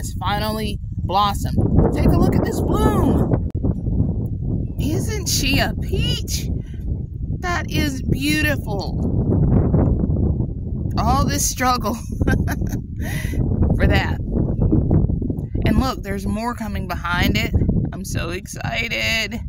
has finally blossomed. Take a look at this bloom. Isn't she a peach? That is beautiful. All this struggle for that. And look, there's more coming behind it. I'm so excited.